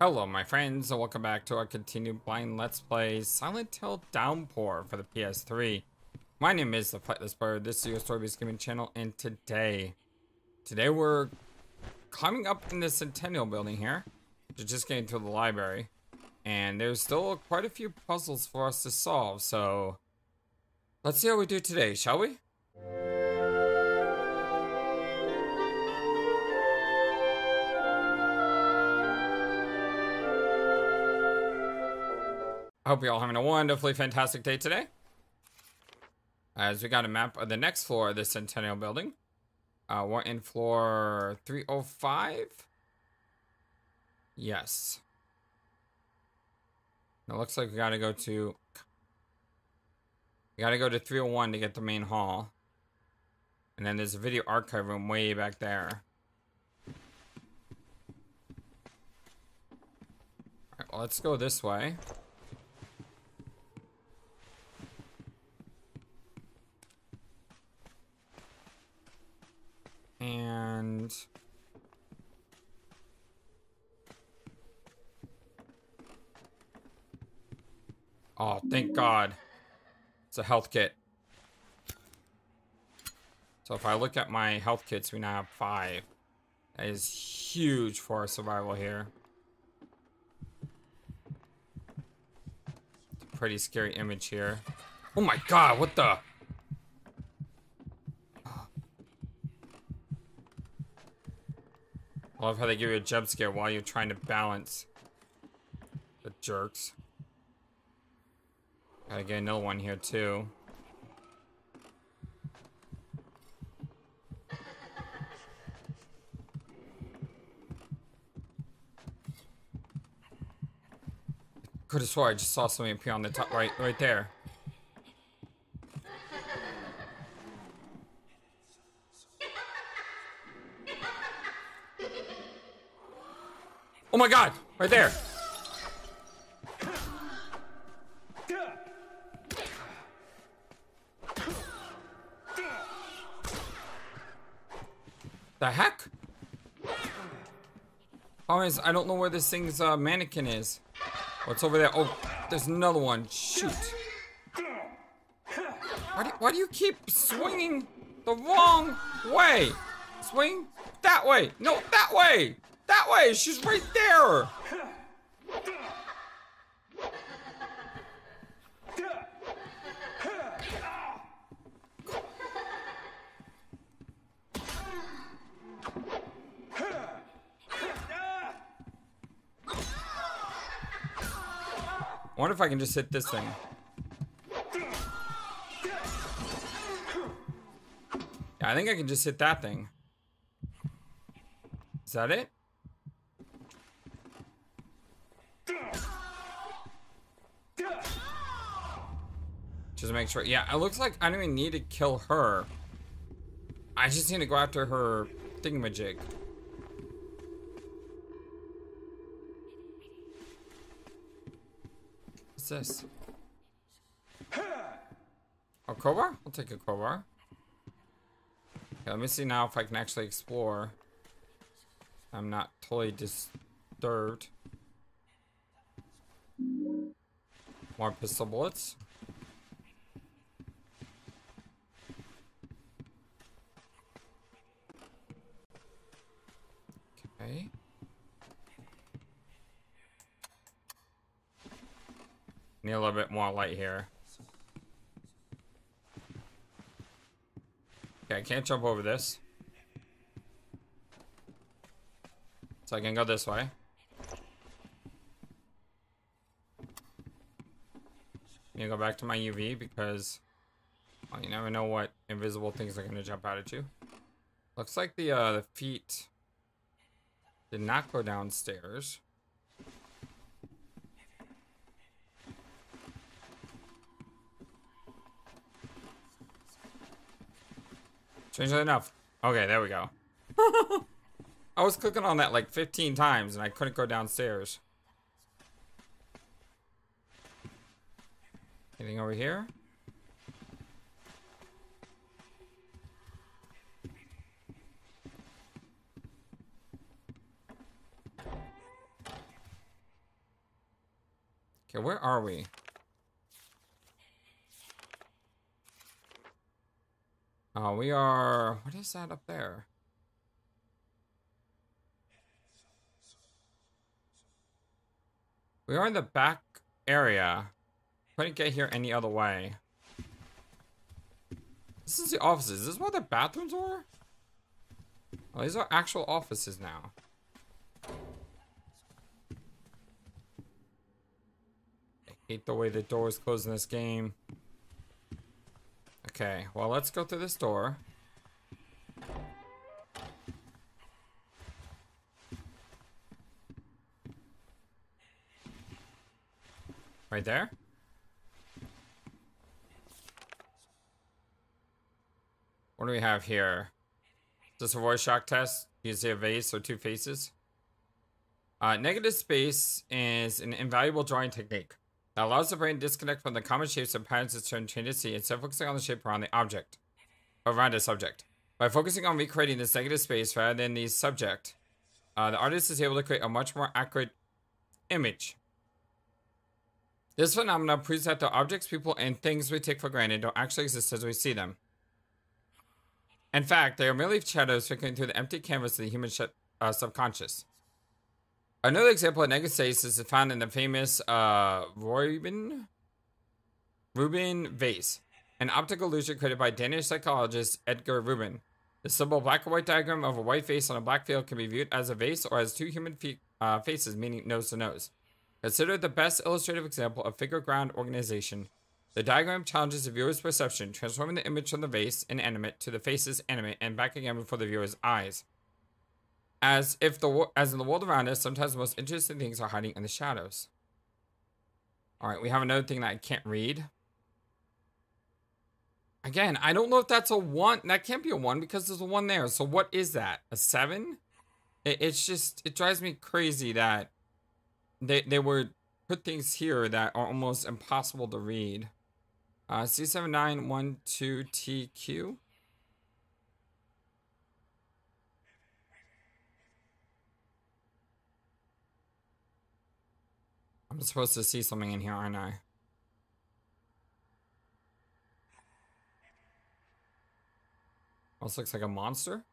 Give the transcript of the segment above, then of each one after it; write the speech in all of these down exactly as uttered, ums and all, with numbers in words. Hello my friends and welcome back to our continued blind let's play Silent Hill Downpour for the P S three. My name is the FlightlessBird, this is your story-based gaming channel, and today, today we're climbing up in the Centennial Building here to just get into the library. And there's still quite a few puzzles for us to solve, so let's see how we do today, shall we? I hope you're all having a wonderfully fantastic day today, as we got a map of the next floor of the Centennial Building. Uh, we're in floor three oh five. Yes. It looks like we gotta go to... We gotta go to three oh one to get the main hall. And then there's a video archive room way back there. Alright, well, let's go this way. And oh, thank God. It's a health kit. So if I look at my health kits, we now have five. That is huge for our survival here. It's a pretty scary image here. Oh my God, what the? I love how they give you a jump scare while you're trying to balance. The jerks. Gotta get another one here too. Could have swore I just saw something appear on the top right, right there. Oh my God, right there. The heck? Always, I don't know where this thing's uh, mannequin is. What's over there? Oh, there's another one. Shoot. Why do, why do you keep swinging the wrong way? Swing that way. No, that way. That way! She's right there! I wonder if I can just hit this thing. Yeah, I think I can just hit that thing. Is that it? Just to make sure. Yeah, it looks like I don't even need to kill her. I just need to go after her thingamajig. What's this? Oh, crowbar? I'll take a crowbar. Okay, let me see now if I can actually explore. I'm not totally disturbed. More pistol bullets. Need a little bit more light here. Okay, I can't jump over this. So I can go this way. I'm gonna go back to my U V because well, you never know what invisible things are gonna jump out at you. Looks like the uh, the feet did not go downstairs. Strangely enough. Okay, there we go. I was clicking on that like fifteen times and I couldn't go downstairs. Anything over here? Okay, where are we? Oh, we are... What is that up there? We are in the back area. Couldn't get here any other way. This is the offices. Is this where the bathrooms were? Oh, these are actual offices now. I hate the way the doors close in this game. Okay, well, let's go through this door. Right there? What do we have here? Is this a Rorschach test? Do you see a vase or two faces? Uh, negative space is an invaluable drawing technique that allows the brain to disconnect from the common shapes and patterns its own trained to see instead of focusing on the shape around the object, around the subject. By focusing on recreating this negative space rather than the subject, uh, the artist is able to create a much more accurate image. This phenomenon proves that the objects, people, and things we take for granted don't actually exist as we see them. In fact, they are merely shadows flickering through the empty canvas of the human uh, subconscious. Another example of negative space is found in the famous uh, Rubin, Rubin Vase, an optical illusion created by Danish psychologist Edgar Rubin. The simple black and white diagram of a white face on a black field can be viewed as a vase or as two human fe uh, faces, meaning nose to nose. Considered the best illustrative example of figure ground organization, the diagram challenges the viewer's perception, transforming the image from the vase inanimate to the faces animate and back again before the viewer's eyes. As if the as in the world around us, sometimes the most interesting things are hiding in the shadows. All right, we have another thing that I can't read. Again, I don't know if that's a one. That can't be a one because there's a one there. So what is that? A seven? It, it's just it drives me crazy that they they were put things here that are almost impossible to read. Uh, C seven nine one two T Q. I'm supposed to see something in here, aren't I? Almost looks like a monster.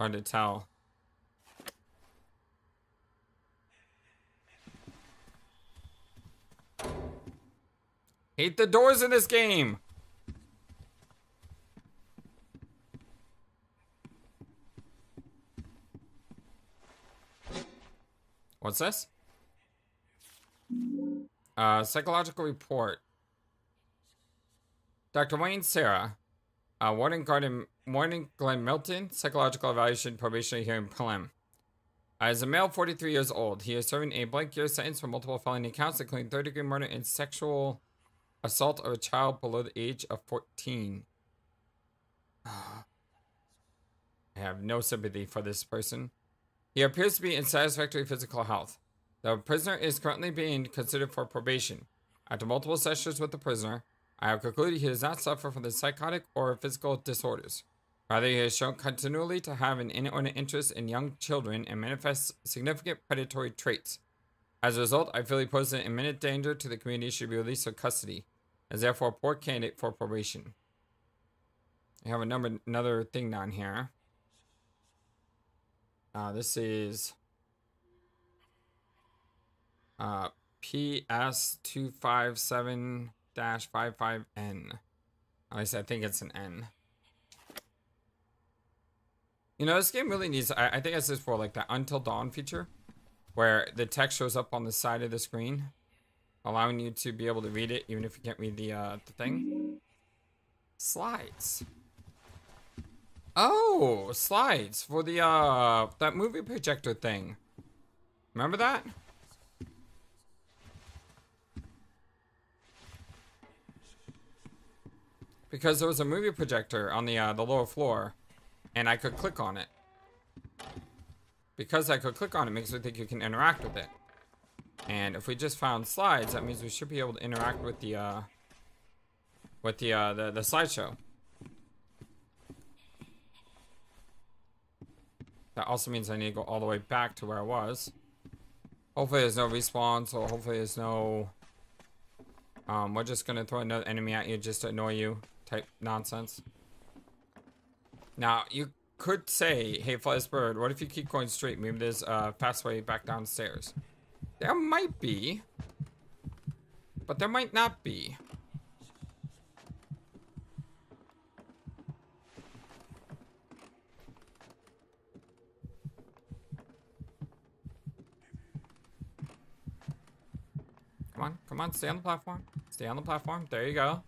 Hard to tell. Hate the doors in this game. What's this? Uh, psychological report. Doctor Wayne Sarah, uh, Warden Garden, Warden Glenn Milton, psychological evaluation, probationary hearing, prelim. Uh, is a male, forty-three years old. He is serving a blank year sentence for multiple felony counts, including third-degree murder and sexual assault of a child below the age of fourteen. I have no sympathy for this person. He appears to be in satisfactory physical health. The prisoner is currently being considered for probation. After multiple sessions with the prisoner, I have concluded he does not suffer from the psychotic or physical disorders. Rather, he is shown continually to have an inordinate interest in young children and manifests significant predatory traits. As a result, I feel he poses an imminent danger to the community, should be released from custody, and is therefore a poor candidate for probation. I have a number, another thing down here. Uh, this is... Uh, P S two five seven dash five five N. At least I think it's an N. You know, this game really needs, I, I think I said before, like that Until Dawn feature, where the text shows up on the side of the screen, allowing you to be able to read it, even if you can't read the, uh, the thing. Slides. Oh, slides for the, uh, that movie projector thing. Remember that? Because there was a movie projector on the uh, the lower floor, and I could click on it. Because I could click on it, makes me think you can interact with it. And if we just found slides, that means we should be able to interact with the uh, with the uh, the, the slideshow. That also means I need to go all the way back to where I was. Hopefully there's no respawn, so hopefully there's no... Um, we're just gonna throw another enemy at you just to annoy you type nonsense. Now, you could say, hey, FlightlessBird, what if you keep going straight? Maybe there's a fast way back downstairs. There might be. But there might not be. Come on, come on, stay on the platform. Stay on the platform. There you go.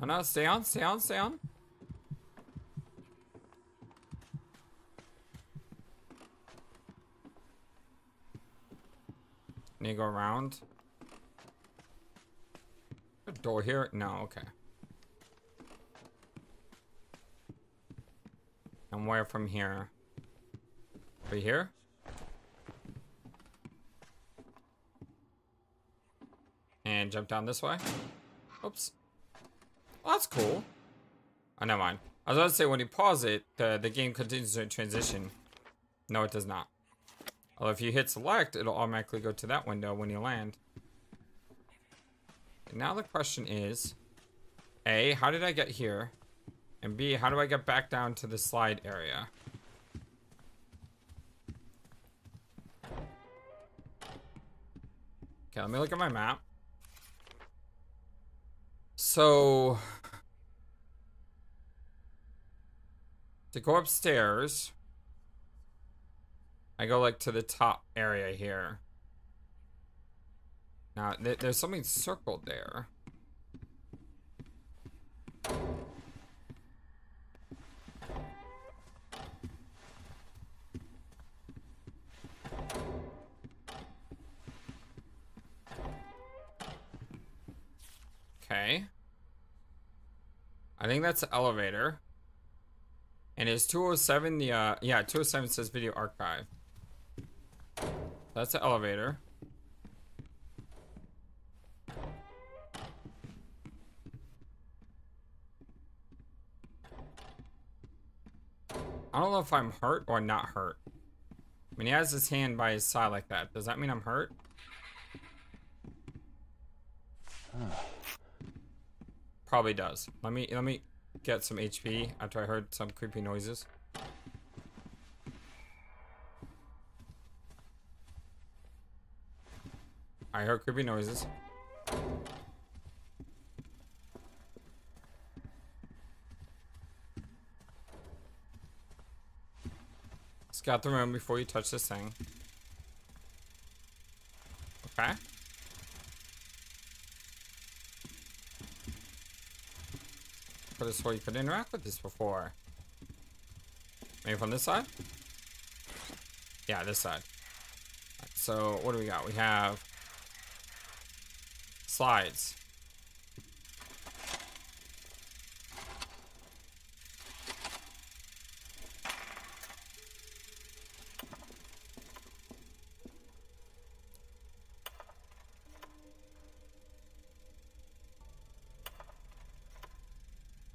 No, no, stay on, stay on, stay on. Need to go around. A door here? No, okay. And where from here? Right here? And jump down this way. Oops. Well, that's cool. Oh, never mind. I was about to say, when you pause it, the, the game continues to transition. No, it does not. Although if you hit select, it'll automatically go to that window when you land. And now the question is, A, how did I get here? And B, how do I get back down to the slide area? Okay, let me look at my map. So, to go upstairs, I go like to the top area here. Now, th there's something circled there. Okay. I think that's the elevator. And is two oh seven the, uh, yeah, two oh seven says video archive. That's the elevator. I don't know if I'm hurt or not hurt. I mean, he has his hand by his side like that. Does that mean I'm hurt? Huh. Probably does. Let me let me get some H P after I heard some creepy noises. I heard creepy noises. Scout the room before you touch this thing. Okay. For this way you could interact with this before. Maybe from this side? Yeah, this side. Right, so what do we got? We have slides.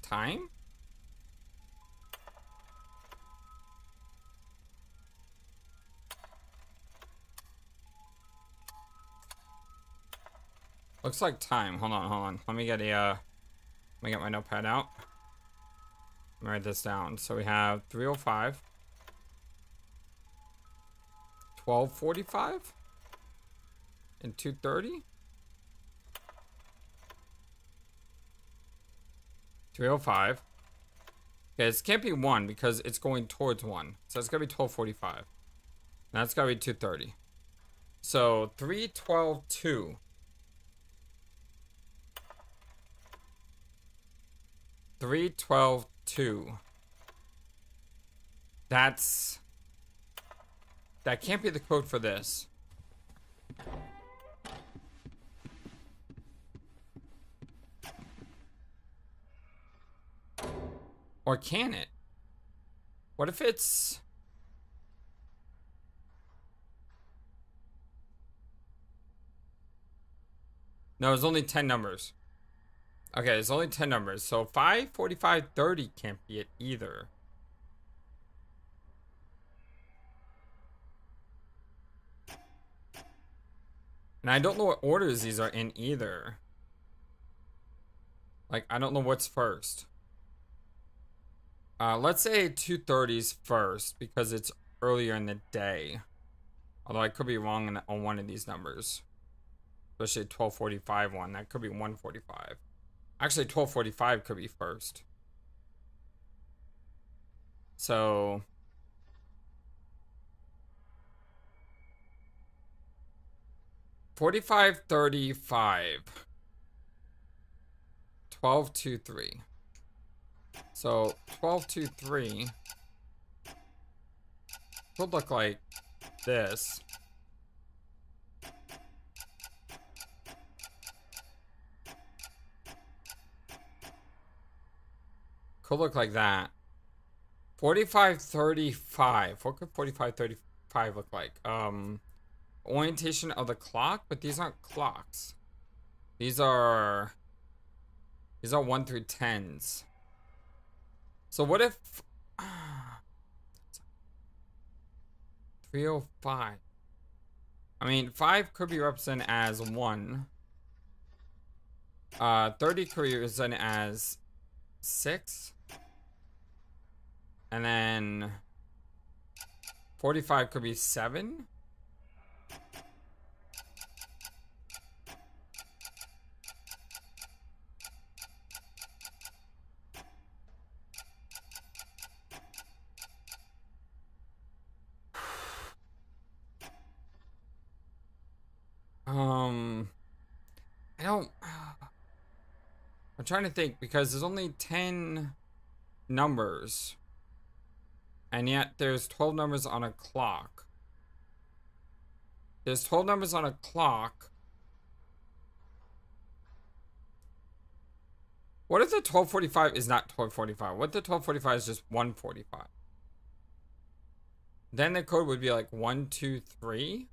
Time? Looks like time. Hold on, hold on. Let me get a, uh, let me get my notepad out. Let me write this down. So we have three oh five. twelve forty-five? And two thirty? three oh five. Okay, this can't be one because it's going towards one. So it's gotta be twelve forty-five. And that's gotta be two thirty. So three twelve two. three twelve two. That's... That can't be the code for this. Or can it? What if it's... No, there's only ten numbers. Okay, there's only ten numbers. So five, forty-five, thirty can't be it either. And I don't know what orders these are in either. Like, I don't know what's first. Uh, let's say two thirty's first, because it's earlier in the day. Although I could be wrong in, on one of these numbers. Especially a twelve forty-five one. That could be one forty-five. Actually, twelve forty-five could be first. So... forty-five thirty-five. twelve twenty-three. So, twelve twenty-three could look like this. Could look like that. forty-five thirty-five. What could forty-five thirty-five look like? Um, orientation of the clock, but these aren't clocks. These are... These are one through tens. So what if... Uh, three oh five. I mean, five could be represented as one. Uh, thirty could be represented as six. And then... forty-five could be seven. Um, I don't, I'm trying to think because there's only ten numbers and yet there's twelve numbers on a clock. There's twelve numbers on a clock. What if the twelve forty-five is not twelve forty-five? What if the twelve forty-five is just one forty-five? Then the code would be like one two three.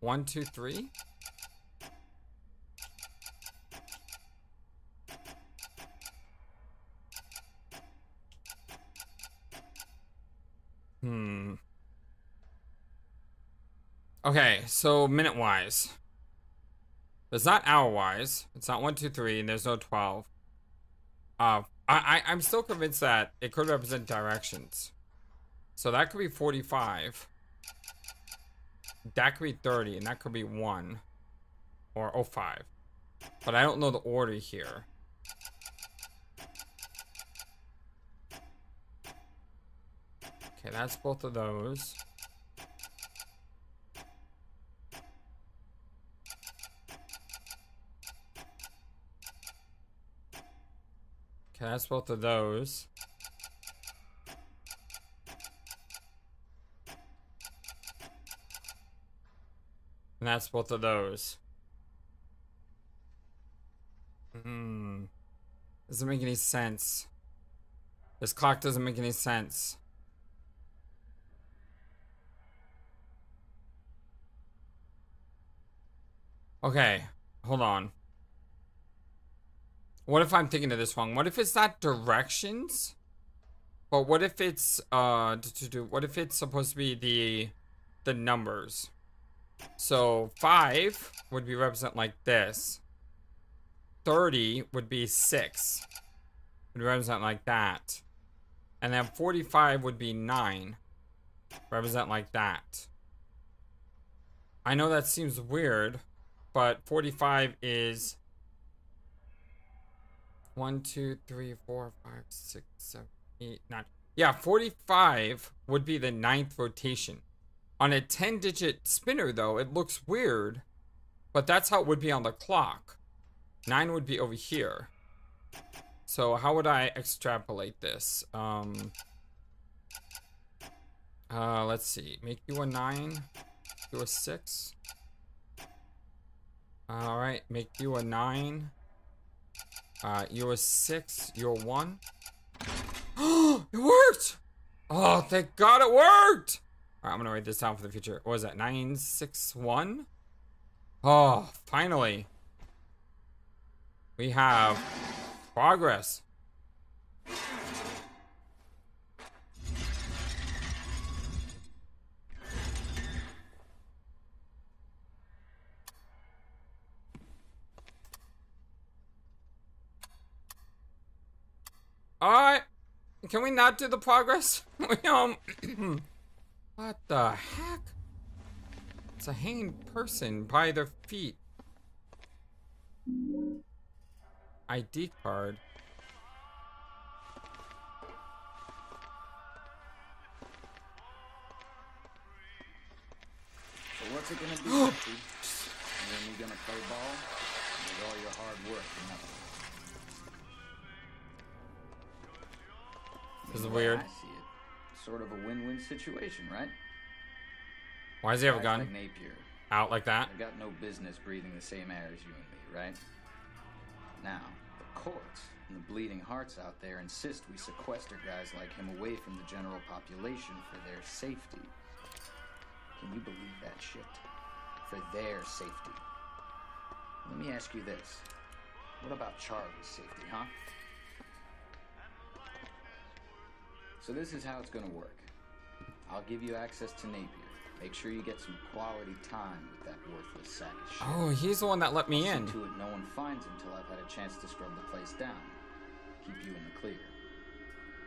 One, two, three. Hmm. Okay, so minute wise. It's not hour wise. It's not one, two, three, and there's no twelve. Uh, I, I, I'm still convinced that it could represent directions. So that could be forty-five. That could be thirty, and that could be one, or oh five, but I don't know the order here. Okay, that's both of those. Okay, that's both of those. And that's both of those. Hmm. Doesn't make any sense. This clock doesn't make any sense. Okay, hold on. What if I'm thinking of this wrong? What if it's not directions? But what if it's uh to do what if it's supposed to be the the numbers? So five would be represent like this. thirty would be six. Would represent like that. And then forty-five would be nine. Represent like that. I know that seems weird, but forty-five is one, two, three, four, five, six, seven, eight, nine. Yeah, forty-five would be the ninth rotation. On a ten digit spinner though, it looks weird, but that's how it would be on the clock. Nine would be over here. So how would I extrapolate this? Um, uh, let's see, make you a nine, do a six. All right, make you a nine, uh, you a six, you a one. Oh, it worked! Oh, thank God it worked! Alright, I'm gonna write this down for the future. What was that? nine six one? Oh, finally. We have progress. Can we not do the progress? We, um, what the heck? It's a hanging person by their feet. I D card. So what's it gonna be? And then we're gonna play ball with all your hard work and nothing. This is weird. I see it. Sort of a win-win situation, right? Why does he have a gun? Like Napier. Out like that? I got no business breathing the same air as you and me, right? Now, the courts and the bleeding hearts out there insist we sequester guys like him away from the general population for their safety. Can you believe that shit? For their safety. Let me ask you this. What about Charlie's safety, huh? So this is how it's gonna work. I'll give you access to Napier. Make sure you get some quality time with that worthless sack of shit. Oh, he's the one that let me in. To it, no one finds him till I've had a chance to scrub the place down. Keep you in the clear.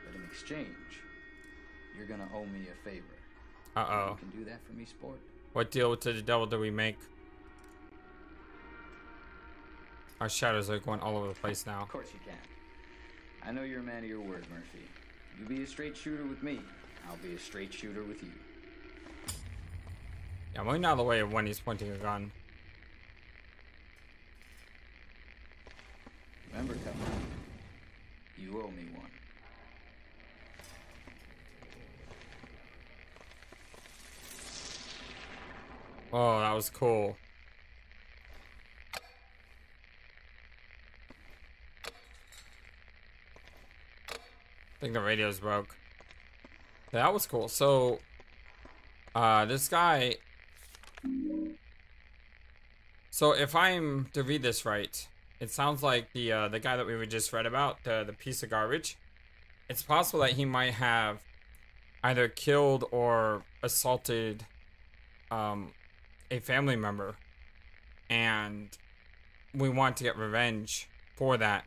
But in exchange, you're gonna owe me a favor. Uh oh. You can do that for me, sport? What deal with the devil do we make? Our shadows are going all over the place now. Of course you can. I know you're a man of your word, Murphy. You be a straight shooter with me, I'll be a straight shooter with you. Yeah, I'm running out of the way of when he's pointing a gun. Remember, Cutler, you owe me one. Oh, that was cool. I think the radio's broke. That was cool. So, uh, this guy. So if I'm to read this right, it sounds like the uh, the guy that we were just read about, the the piece of garbage. It's possible that he might have either killed or assaulted um, a family member, and we want to get revenge for that,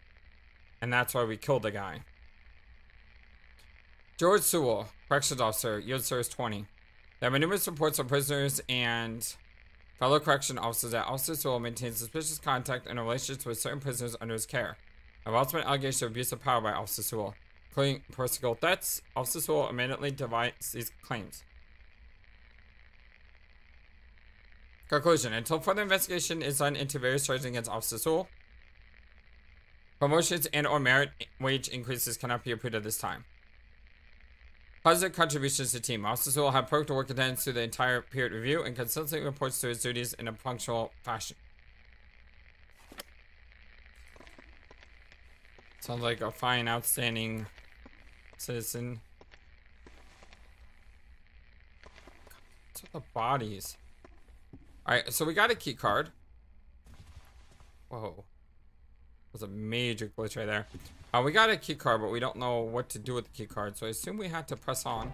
and that's why we killed the guy. George Sewell, corrections officer, yield service twenty. There have been numerous reports of prisoners and fellow correction officers that Officer Sewell maintains suspicious contact and relationships with certain prisoners under his care. There have also been allegations of abuse of power by Officer Sewell, including personal threats. Officer Sewell immediately divides these claims. Conclusion. Until further investigation is done into various charges against Officer Sewell, promotions and or merit wage increases cannot be approved at this time. Positive contributions to team. Officer Sewell will have perfect work attendance through the entire period review and consistently reports to his duties in a punctual fashion. Sounds like a fine, outstanding citizen. What's with the bodies? Alright, so we got a key card. Whoa. That was a major glitch right there. Uh, we got a key card, but we don't know what to do with the key card, so I assume we had to press on.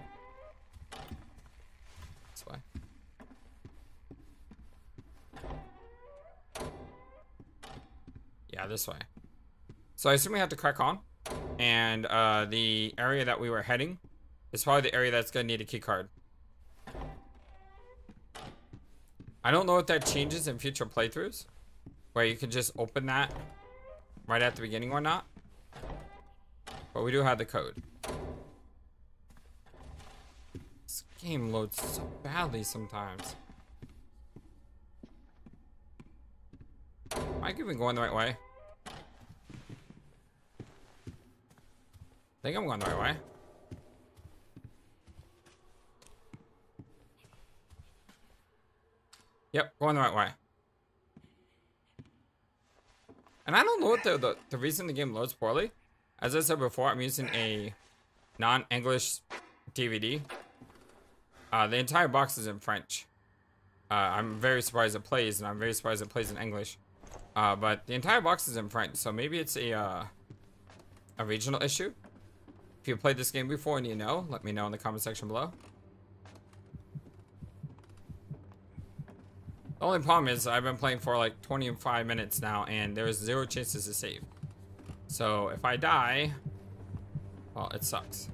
This way. Yeah, this way. So I assume we had to crack on, and uh, the area that we were heading is probably the area that's going to need a key card. I don't know if that changes in future playthroughs, where you can just open that right at the beginning or not. But we do have the code. This game loads so badly sometimes. Am I even going the right way? I think I'm going the right way. Yep, going the right way. And I don't know what the, the, the reason the game loads poorly. As I said before, I'm using a non-English D V D. Uh, the entire box is in French. Uh, I'm very surprised it plays, and I'm very surprised it plays in English. Uh, but the entire box is in French, so maybe it's a uh, a regional issue. If you played this game before and you know, let me know in the comment section below. The only problem is I've been playing for like twenty-five minutes now, and there is zero chances to save. So if I die, Oh, it sucks.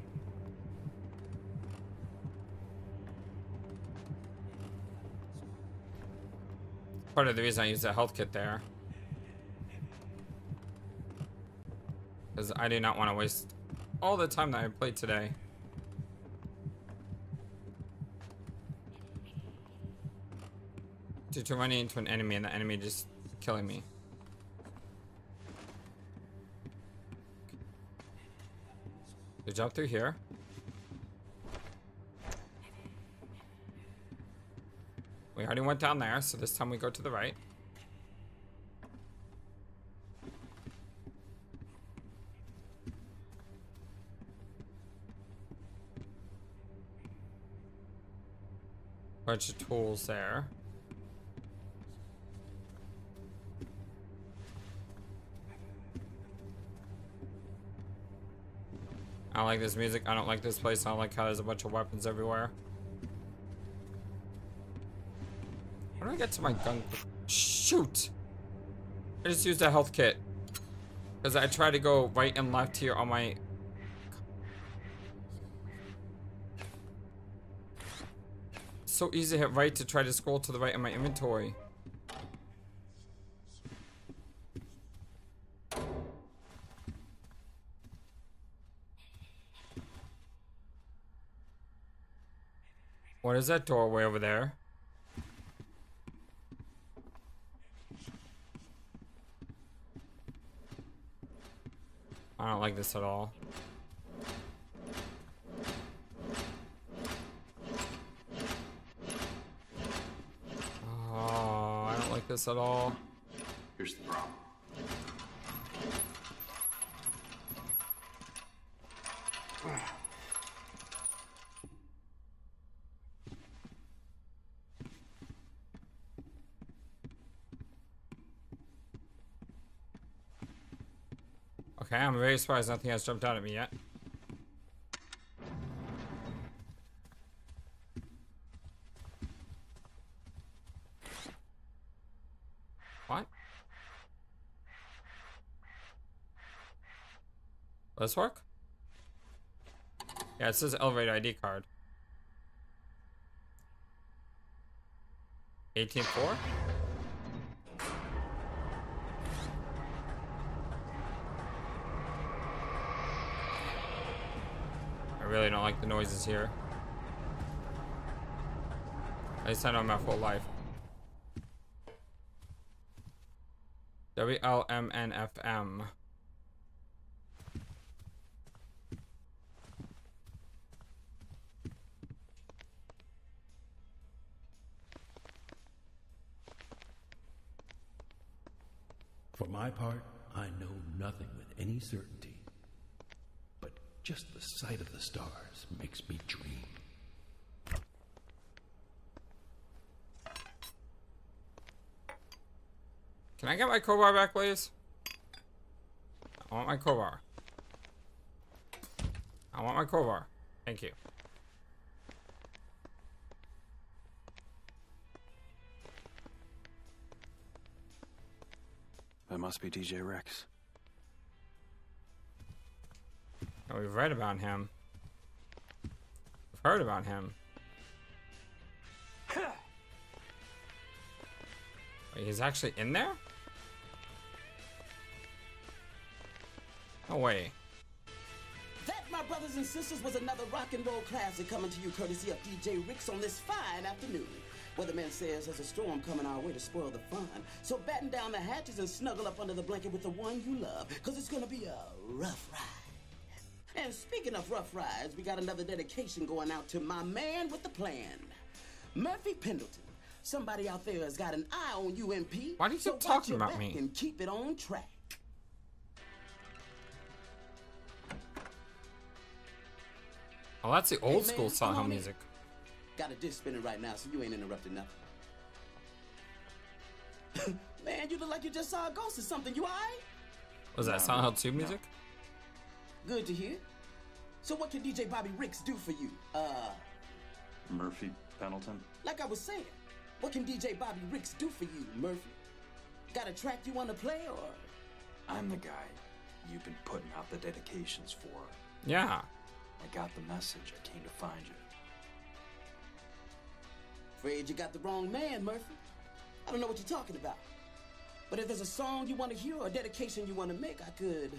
Part of the reason I used the health kit there. Because I do not want to waste all the time that I played today. Due to running into an enemy and the enemy just killing me. So jump through here. We already went down there, so this time we go to the right. Bunch of tools there. I don't like this music. I don't like this place. I don't like how there's a bunch of weapons everywhere. How do I get to my gun? Shoot! I just used a health kit. Because I tried to go right and left here on my... So easy to hit right to try to scroll to the right in my inventory. What is that doorway over there? I don't like this at all. Oh, I don't like this at all. Here's the problem. Okay, I'm very surprised nothing has jumped out at me yet. What? Will this work? Yeah, it says elevator I D card. eighteen four? I really don't like the noises here. At least I know I'm at full life. W L M N F M. For my part, I know nothing with any certainty. Just the sight of the stars makes me dream. Can I get my crowbar back, please? I want my crowbar. I want my crowbar. Thank you. That must be D J Ricks. Oh, we've read about him. We've heard about him. Wait, he's actually in there? No way. That, my brothers and sisters, was another rock and roll classic coming to you courtesy of D J Ricks on this fine afternoon. Weatherman says there's a storm coming our way to spoil the fun. So batten down the hatches and snuggle up under the blanket with the one you love, because it's going to be a rough ride. And speaking of rough rides, we got another dedication going out to my man with the plan. Murphy Pendleton. Somebody out there has got an eye on you, M P. Why do you keep talking about me? And keep it on track. Oh, that's the old school Silent Hill music. Got a disc spinning right now, so you ain't interrupting nothing. Man, you look like you just saw a ghost or something. You all right? Was that Silent Hill two music? Good to hear. So what can D J Bobby Ricks do for you? Uh... Murphy Pendleton? Like I was saying, what can D J Bobby Ricks do for you, Murphy? Got a track you want to play, or...? I'm the guy you've been putting out the dedications for. Yeah. I got the message. I came to find you. Afraid you got the wrong man, Murphy. I don't know what you're talking about. But if there's a song you want to hear or a dedication you want to make, I could...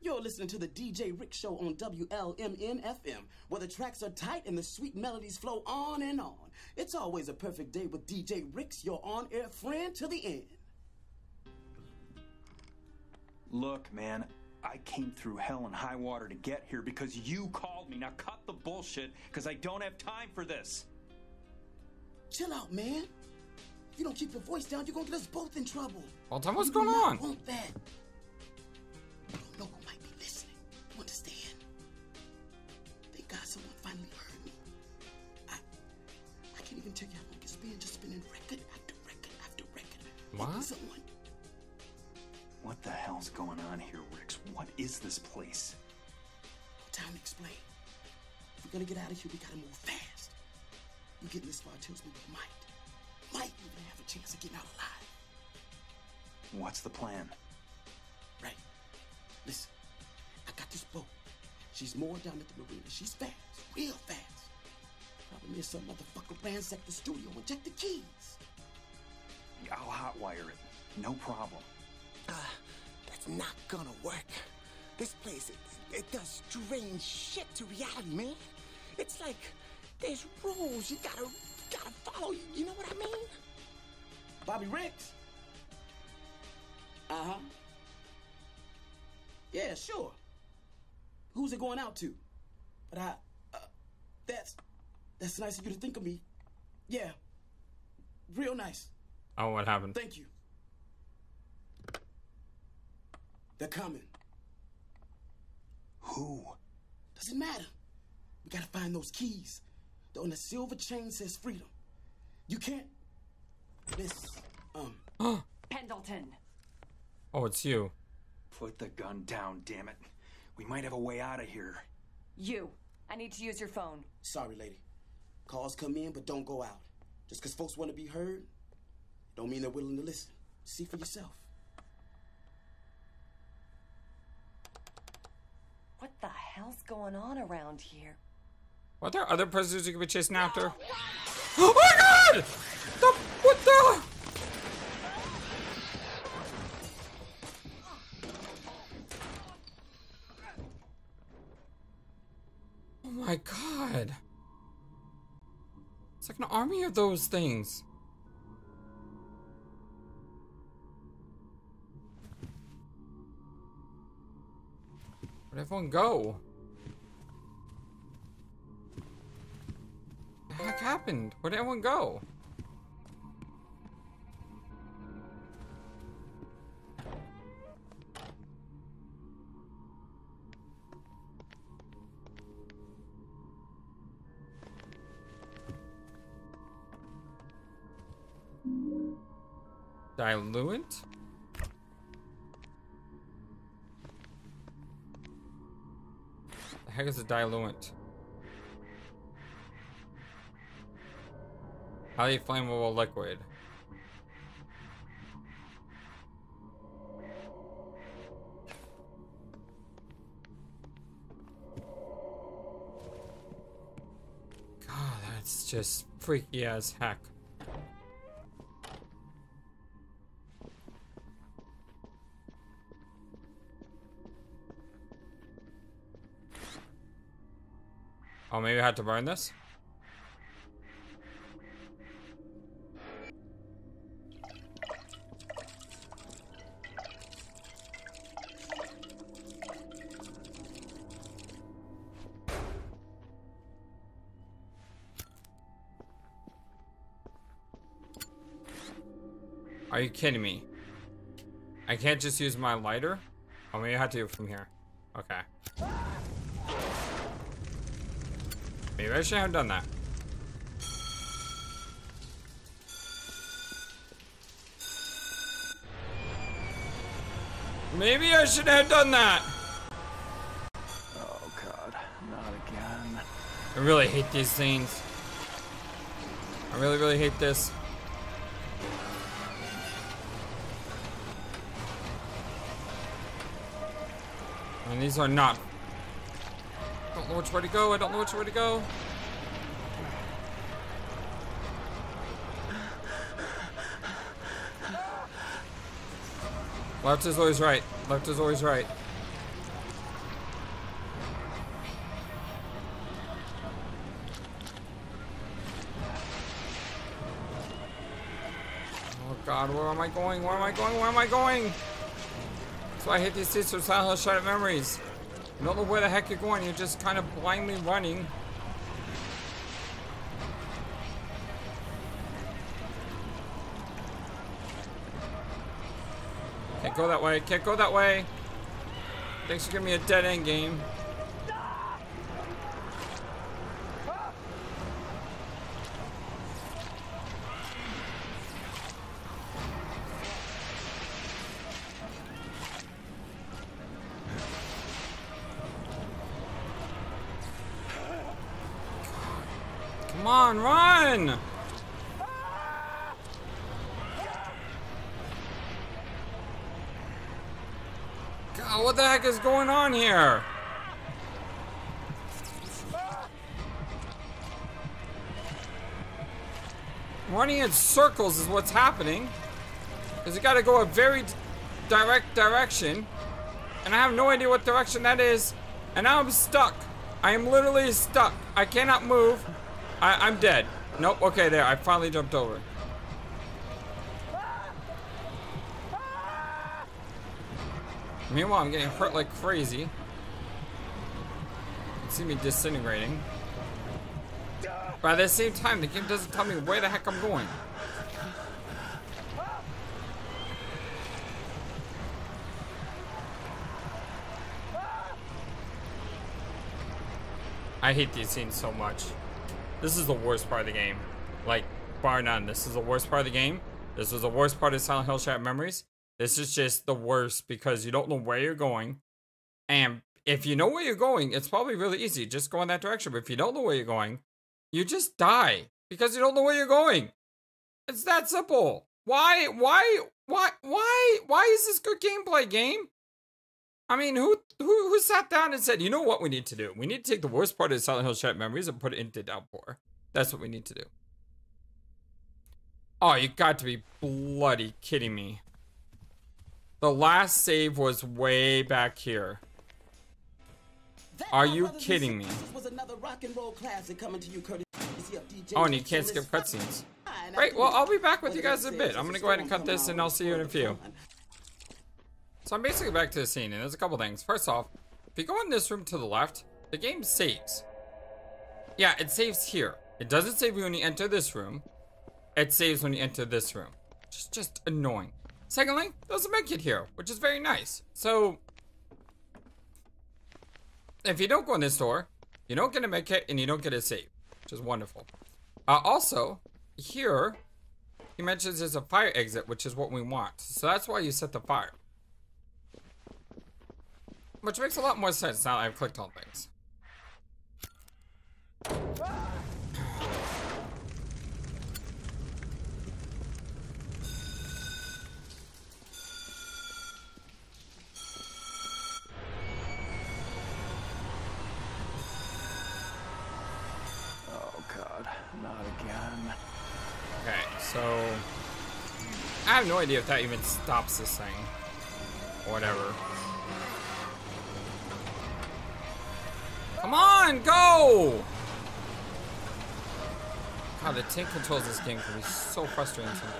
You're listening to the D J Ricks Show on W L M N F M, where the tracks are tight and the sweet melodies flow on and on. It's always a perfect day with D J Ricks, your on-air friend to the end. Look, man, I came through hell and high water to get here because you called me. Now cut the bullshit, because I don't have time for this. Chill out, man. If you don't keep your voice down, you're going to get us both in trouble. Well, tell me what's going on. I want that. No one might be listening. You understand? Thank God someone finally heard me. I I can't even tell you how long it's been, just spinning record after record after record. What? Someone. What the hell's going on here, Ricks? What is this place? Time to explain. If we're gonna get out of here, we gotta move fast. We're getting this far tells me we might. Might even have a chance of getting out alive. What's the plan? Right. Listen, I got this boat. She's moored down at the marina. She's fast, real fast. Problem is, some motherfucker ransacked the studio and checked the keys. I'll hotwire it. No problem. Uh, that's not gonna work. This place, it, it does strange shit to reality, man. It's like there's rules you gotta, gotta follow. You, you know what I mean? Bobby Ricks. Uh-huh. Yeah, sure. Who's it going out to? But I, uh, that's, that's nice of you to think of me. Yeah, real nice. Oh, what happened? Thank you. They're coming. Who? Doesn't matter. We gotta find those keys. They're on the silver chain says freedom. You can't. This, um. Pendleton. Oh, it's you. Put the gun down, damn it. We might have a way out of here. You. I need to use your phone. Sorry, lady. Calls come in, but don't go out. Just because folks want to be heard, don't mean they're willing to listen. See for yourself. What the hell's going on around here? What, there are other prisoners you could be chasing after? Oh my God! The, what the... Oh my God. It's like an army of those things. Where'd everyone go? What the heck happened? Where'd everyone go? Diluent? The heck is a diluent? Highly flammable liquid. God, that's just freaky as heck. Oh, maybe I had to burn this? Are you kidding me? I can't just use my lighter? Oh, maybe I have to do it from here. Okay. Maybe I should have done that. Maybe I should have done that. Oh God, not again. I really hate these things. I really, really hate this. And these are not. I don't know which way to go. I don't know which way to go. Left is always right. Left is always right. Oh God, where am I going? Where am I going? Where am I going? That's why I hate these seats from Silent Hill Shattered Memories. You don't know where the heck you're going. You're just kind of blindly running. Can't go that way. Can't go that way. Thanks for giving me a dead end game. Come on, run! What the heck is going on here? Running in circles is what's happening. Because you gotta go a very direct direction. And I have no idea what direction that is. And now I'm stuck. I am literally stuck. I cannot move. I I'm dead. Nope, okay, there. I finally jumped over. Meanwhile, I'm getting hurt like crazy. You can see me disintegrating. But at the same time, the game doesn't tell me where the heck I'm going. I hate these scenes so much. This is the worst part of the game. Like, bar none, this is the worst part of the game. This was the worst part of Silent Hill Shattered Memories. This is just the worst because you don't know where you're going. And if you know where you're going, it's probably really easy. Just go in that direction. But if you don't know where you're going, you just die because you don't know where you're going. It's that simple. Why, why, why, why, why is this good gameplay game? I mean, who, who, who sat down and said, you know what we need to do? We need to take the worst part of Silent Hill Shattered Memories and put it into Downpour. That's what we need to do. Oh, you got to be bloody kidding me. The last save was way back here. Are you kidding me? Oh, and you can't skip cutscenes. Right, well, I'll be back with you guys in a bit. I'm gonna go ahead and cut this and I'll see you in a few. So I'm basically back to the scene and there's a couple things. First off, if you go in this room to the left, the game saves. Yeah, it saves here. It doesn't save you when you enter this room. It saves when you enter this room. It's just annoying. Secondly, there's a medkit here, which is very nice. So, if you don't go in this door, you don't get a medkit and you don't get a save, which is wonderful. Uh, also, here, he mentions there's a fire exit, which is what we want. So that's why you set the fire. Which makes a lot more sense now that I've clicked on things. So, I have no idea if that even stops this thing, or whatever. Come on, go! God, the tank controls this game can be so frustrating sometimes.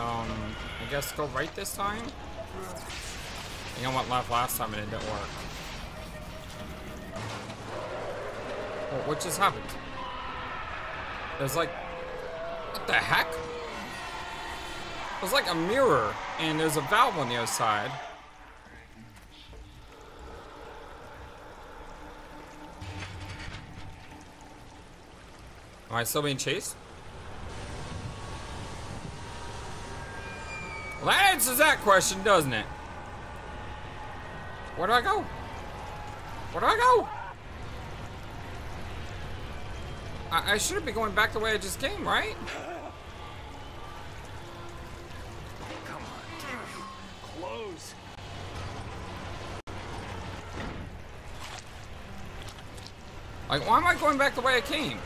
Alright, um, I guess go right this time? You know what, left last time and it didn't work. What just happened? There's like, what the heck? There's like a mirror and there's a valve on the other side. Am I still being chased? Well, that answers that question, doesn't it? Where do I go? Where do I go? I shouldn't be going back the way I just came, right? goes. Like, why am I going back the way I came?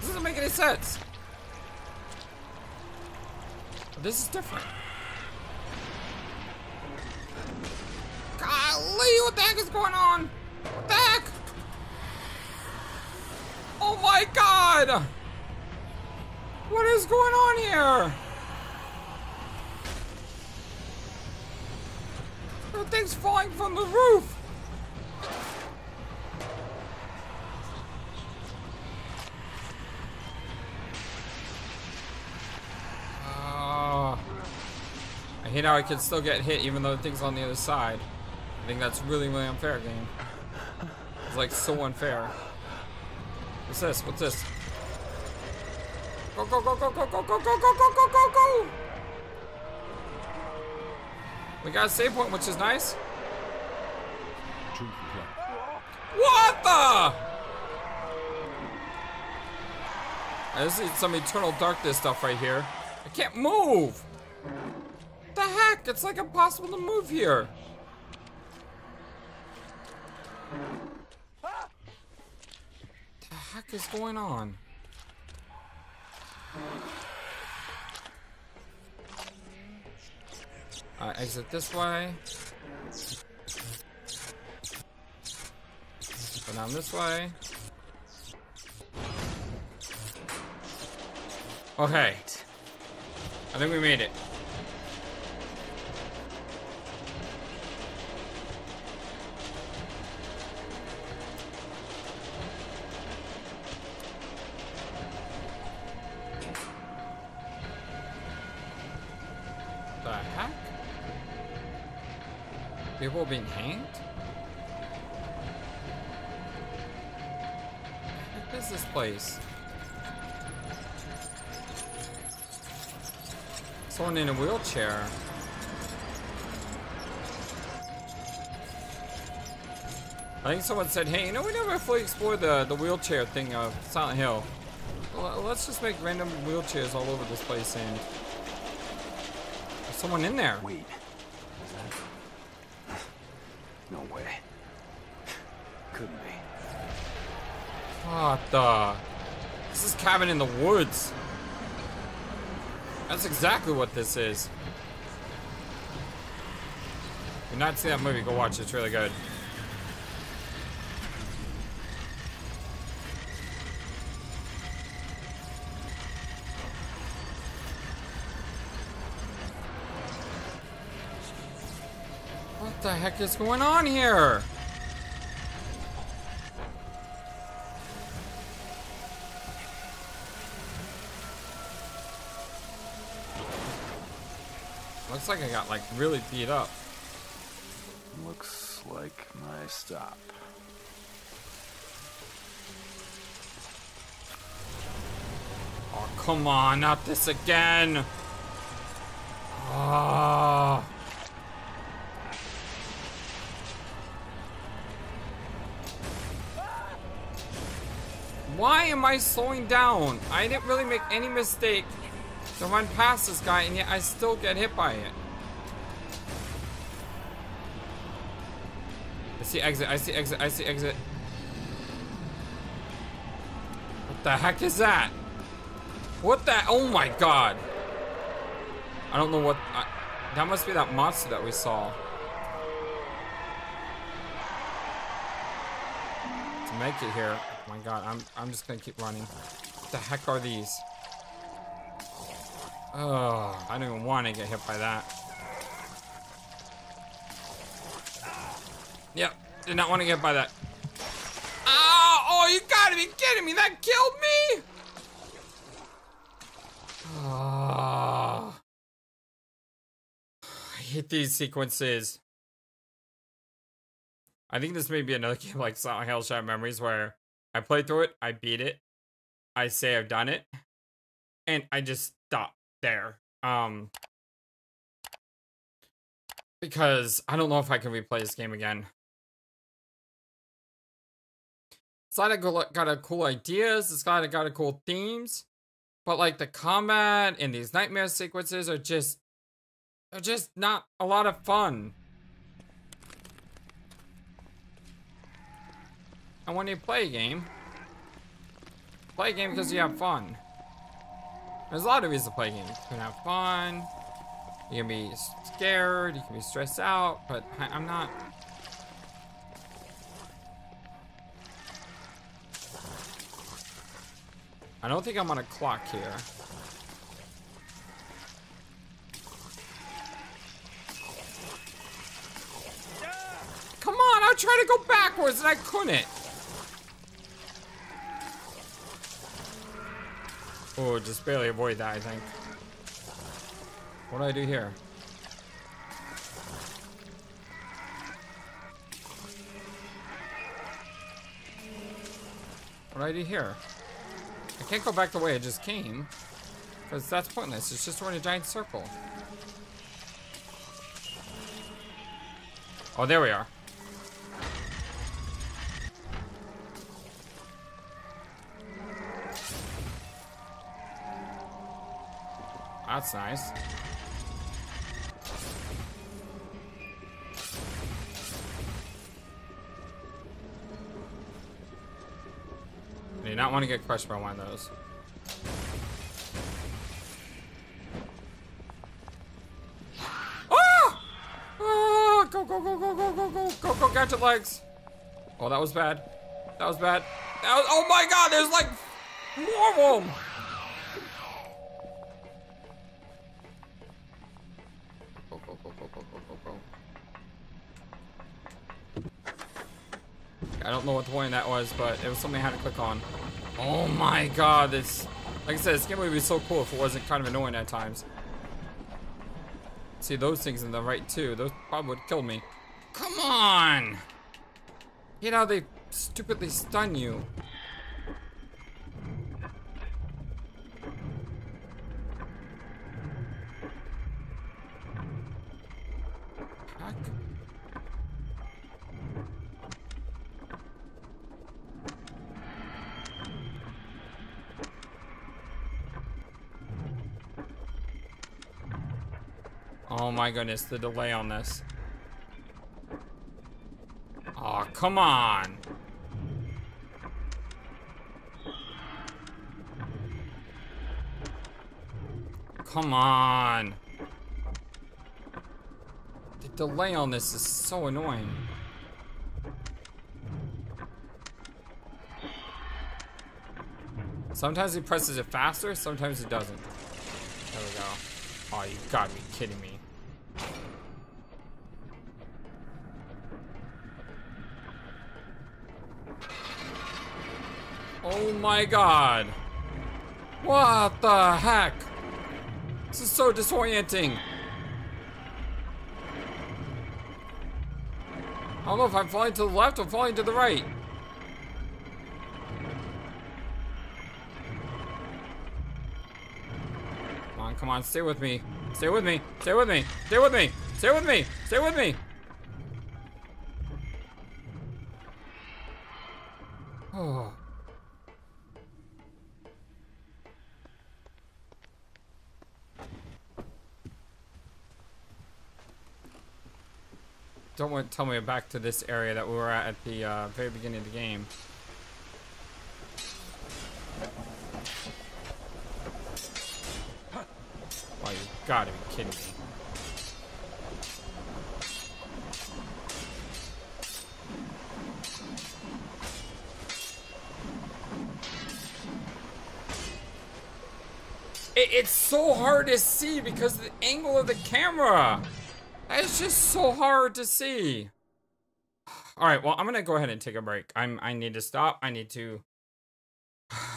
This doesn't make any sense. This is different. Golly, what the heck is going on? What the heck? Oh my god! What is going on here? There are things falling from the roof! You know, I can still get hit even though the thing's on the other side. I think that's really, really unfair, game. It's like so unfair. What's this? What's this? Go, go, go, go, go, go, go, go, go, go, go, go, go! We got a save point, which is nice. What the? This is some eternal darkness stuff right here. I can't move! What the heck? It's like impossible to move here. What the heck is going on? Uh, exit this way. Go down this way. Okay. I think we made it. People being hanged? What is this place? Someone in a wheelchair. I think someone said, hey, you know, we never fully explored the, the wheelchair thing of Silent Hill. Well, let's just make random wheelchairs all over this place and... There's someone in there. Wait. No way. Couldn't be. What the? This is Cabin in the Woods. That's exactly what this is. If you've not seen that movie, go watch it. It's really good. What the heck is going on here? Looks like I got like really beat up. Looks like my stop. Oh, come on, not this again. Ah. Oh. Why am I slowing down? I didn't really make any mistake to run past this guy, and yet I still get hit by it. I see exit, I see exit, I see exit. What the heck is that? What the, oh my god. I don't know what, I, that must be that monster that we saw. To make it here. Oh my god, I'm I'm just gonna keep running. What the heck are these? Oh, I don't even want to get hit by that. Yep, did not want to get hit by that. Ow! Oh, you gotta be kidding me! That killed me! Oh. I hate these sequences. I think this may be another game like Silent Hill Shattered Memories where I played through it, I beat it, I say I've done it, and I just stop there. Um, because I don't know if I can replay this game again. It's got a cool ideas, it's got a, got a cool themes, but like the combat and these nightmare sequences are just They're just not a lot of fun. And when you play a game, play a game because you have fun. There's a lot of reasons to play games. You can have fun, you can be scared, you can be stressed out, but I, I'm not. I don't think I'm on a clock here. Come on, I tried to go backwards and I couldn't. Oh, just barely avoid that, I think. What do I do here? What do I do here? I can't go back the way I just came, because that's pointless. It's just we're in a giant circle. Oh, there we are. That's nice. I do not want to get crushed by one of those. Ah! Ah! Go, go, go, go, go, go, go, go, go, gadget legs. Oh, that was bad. That was bad. That was, oh my God, there's like more of them. I don't know what point that was, but it was something I had to click on. Oh my God, this, like I said, this game would be so cool if it wasn't kind of annoying at times. See, those things in the right too, those probably would kill me. Come on! You know, they stupidly stun you. Oh my goodness, the delay on this. Aw, oh, come on. Come on. The delay on this is so annoying. Sometimes he presses it faster, sometimes it doesn't. There we go. Oh, you gotta be kidding me. Oh my God. What the heck? This is so disorienting. I don't know if I'm flying to the left or flying to the right. Come on, come on, stay with me. Stay with me, stay with me, stay with me, stay with me, stay with me. Oh. Don't want to tell me back to this area that we were at at the uh, very beginning of the game. Oh, you gotta be kidding me. It, it's so hard to see because of the angle of the camera. It's just so hard to see. All right, well, I'm gonna go ahead and take a break. I'm I need to stop. I need to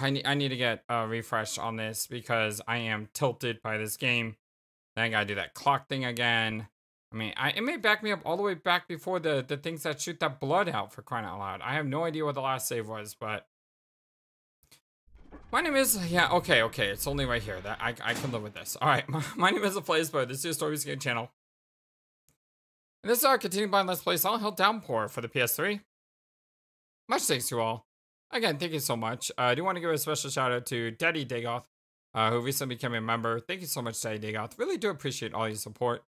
I need I need to get a refresh on this because I am tilted by this game. Then I gotta do that clock thing again. I mean, I it may back me up all the way back before the the things that shoot that blood out, for crying out loud. I have no idea what the last save was, but my name is, yeah, okay, okay. It's only right here. That I I can live with this. All right, my, my name is FlightlessBird. This is your Stories Game channel. And this is our continued blind let's play Silent Hill Downpour for the P S three. Much thanks to all. Again, thank you so much. Uh, I do want to give a special shout out to Daddy Dagoth, uh, who recently became a member. Thank you so much, Daddy Dagoth. Really do appreciate all your support.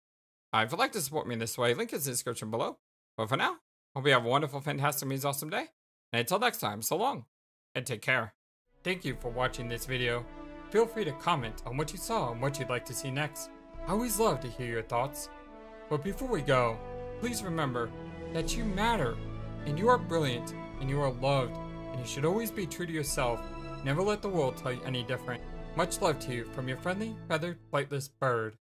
Uh, if you'd like to support me in this way, link is in the description below. But for now, hope you have a wonderful, fantastic, means awesome day. And until next time, so long, and take care. Thank you for watching this video. Feel free to comment on what you saw and what you'd like to see next. I always love to hear your thoughts. But before we go, please remember that you matter, and you are brilliant, and you are loved, and you should always be true to yourself. Never let the world tell you any different. Much love to you from your friendly, feathered, flightless bird.